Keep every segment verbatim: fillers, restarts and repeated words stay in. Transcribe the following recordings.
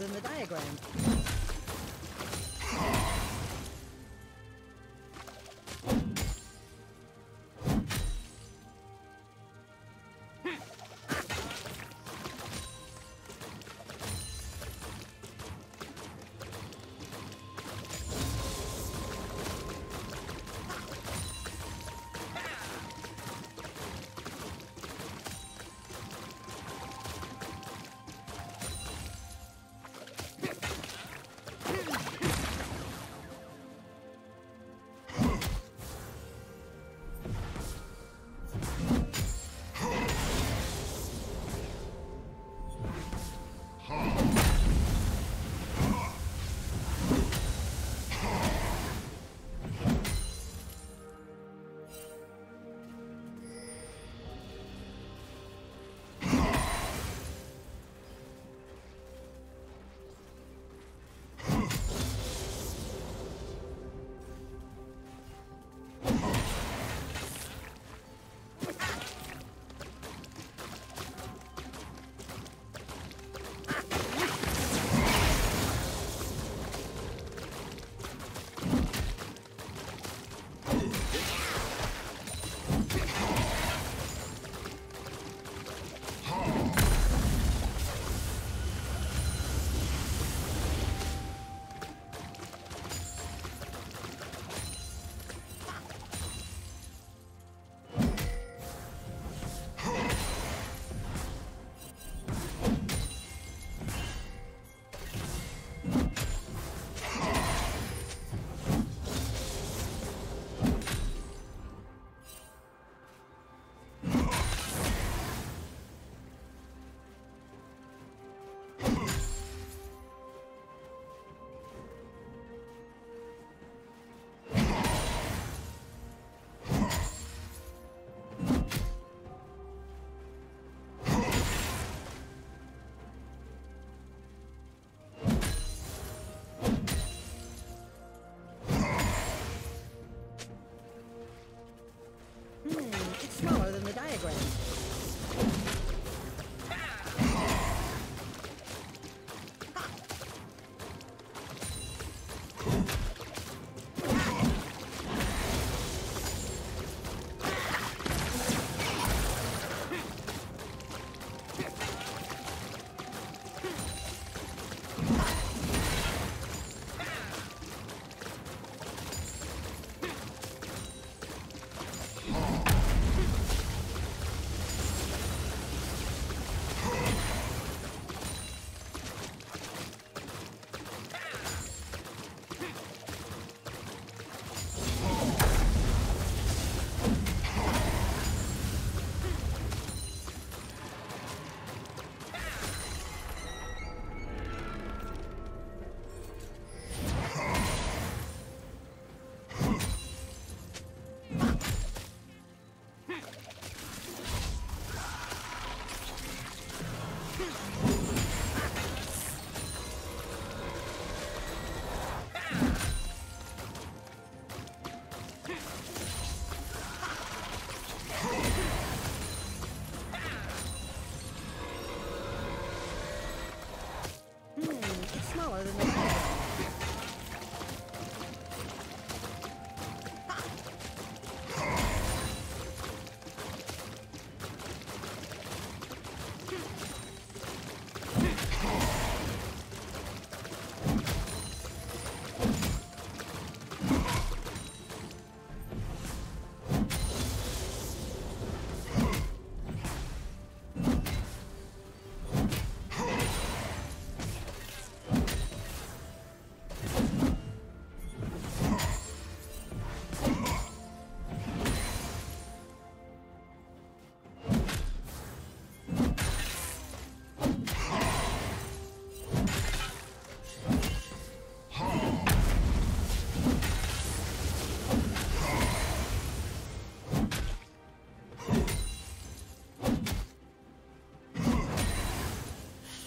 than the diagram.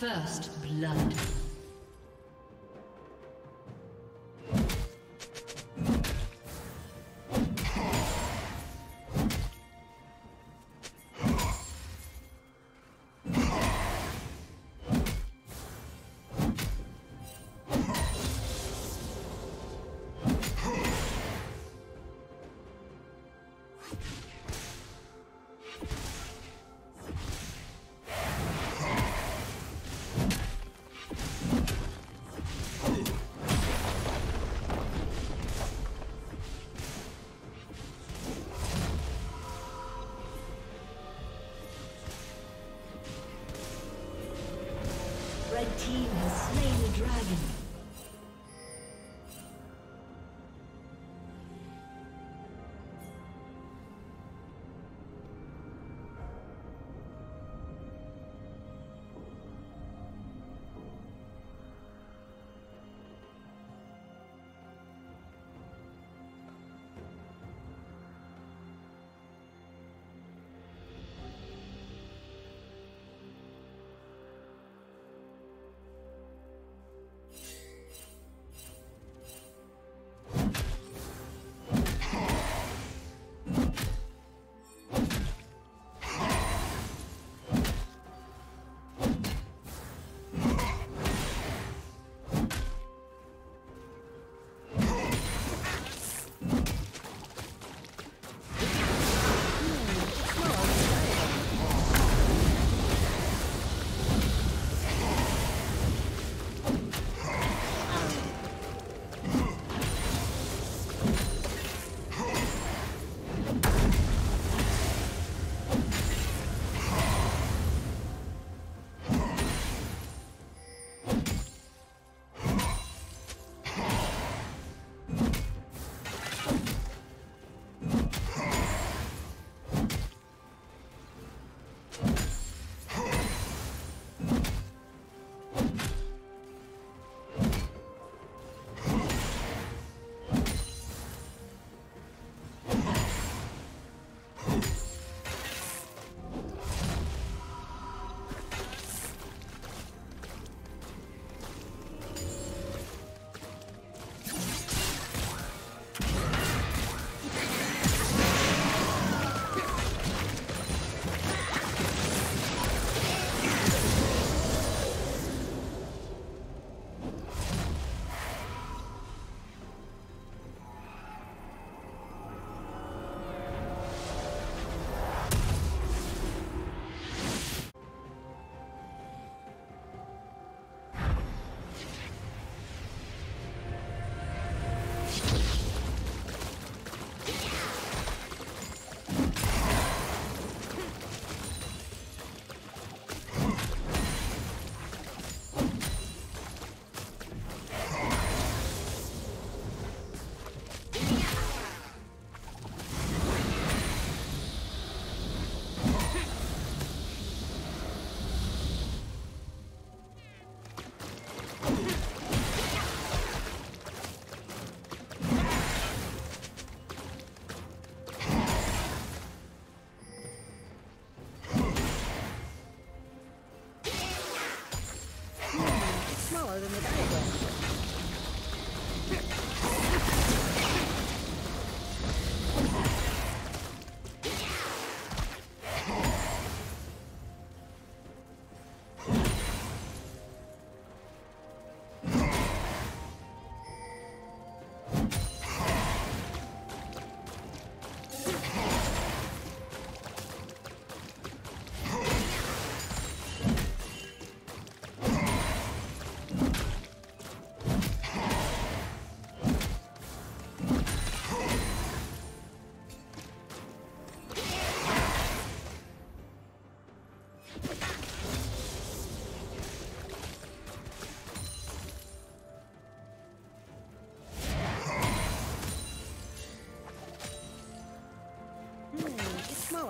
First blood.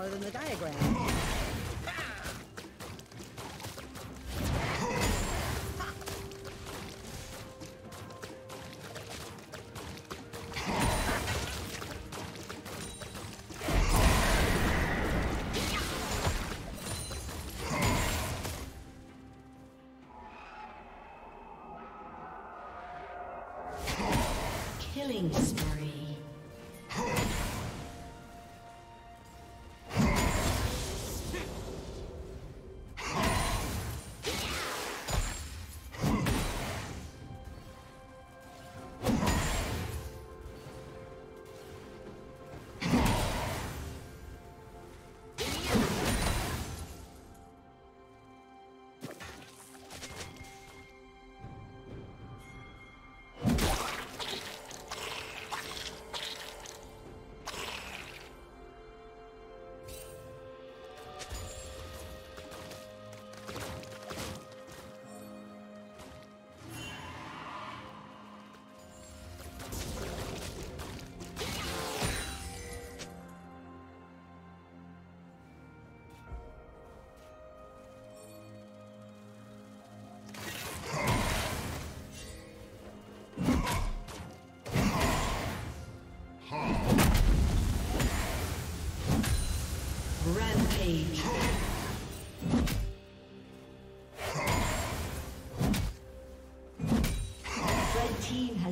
smaller than the diagram. Killing spree.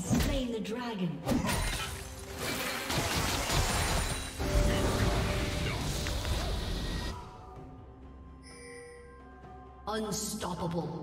Slain the dragon. Unstoppable.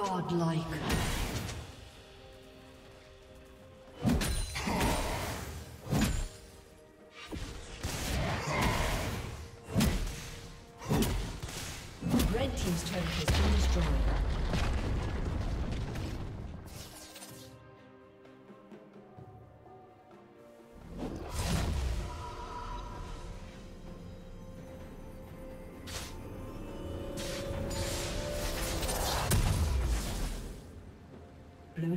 Godlike. Red team's turret has been destroyed. Blue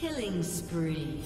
Killing spree.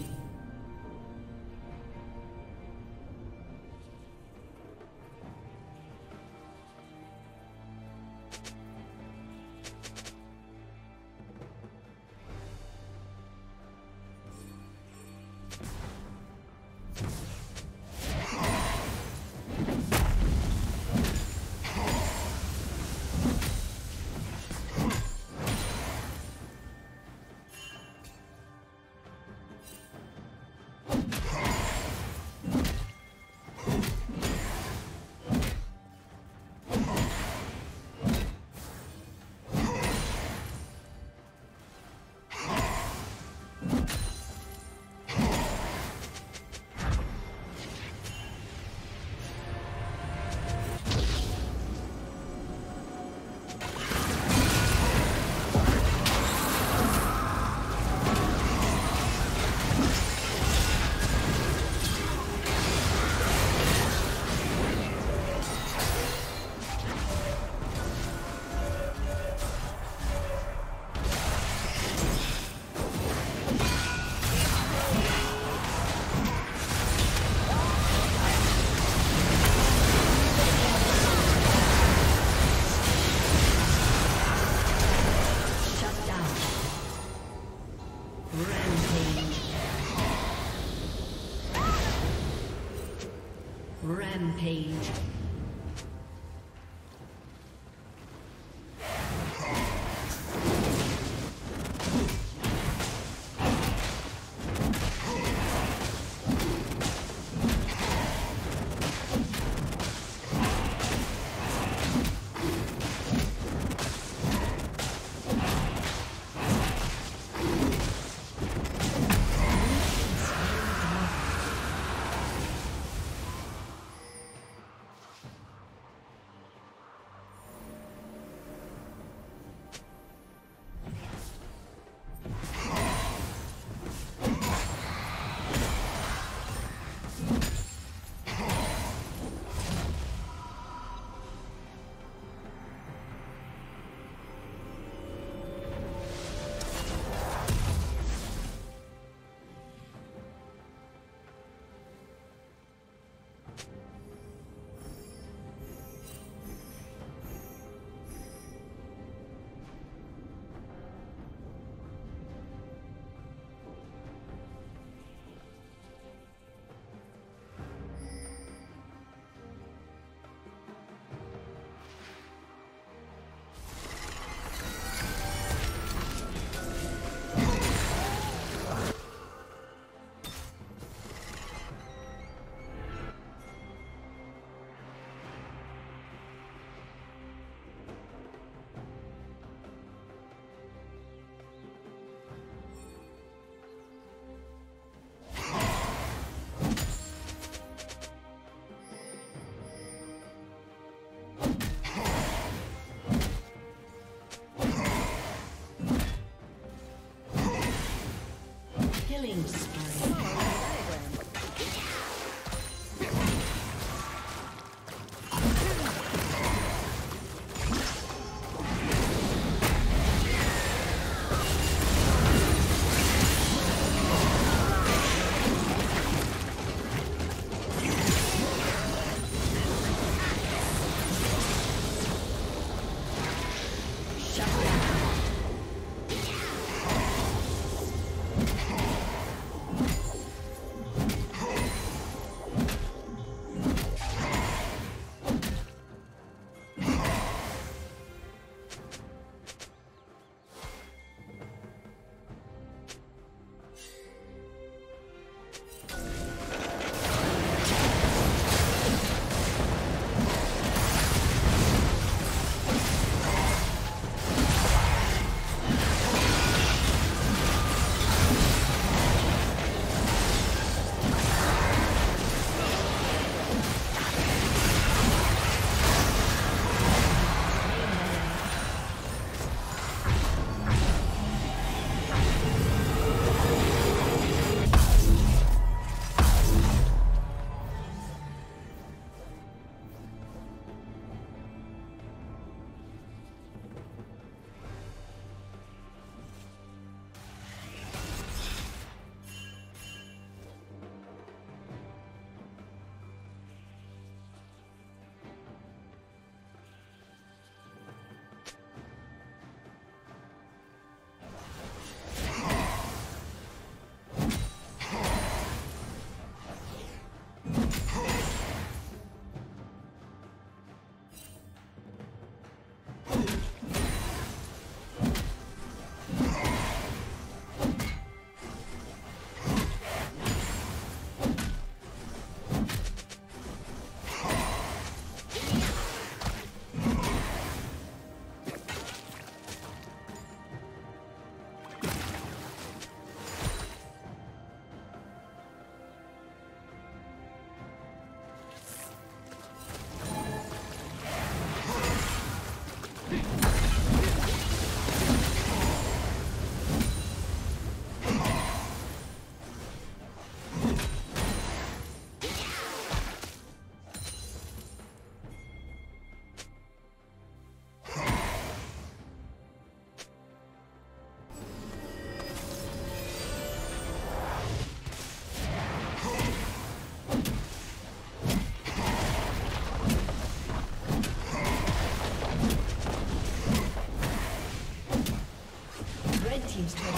team's turret has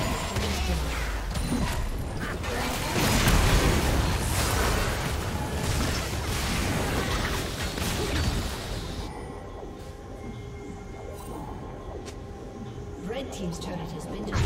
been destroyed. Red team's turret has been destroyed.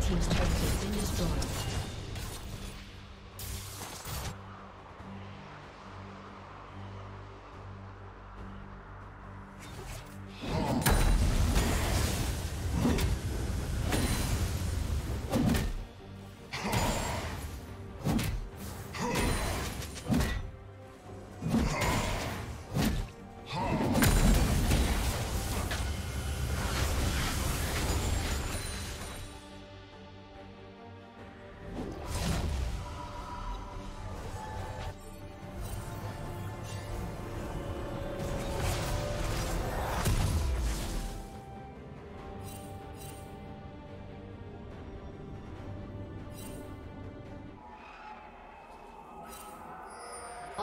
Team's turret has been destroyed.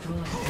destroyed.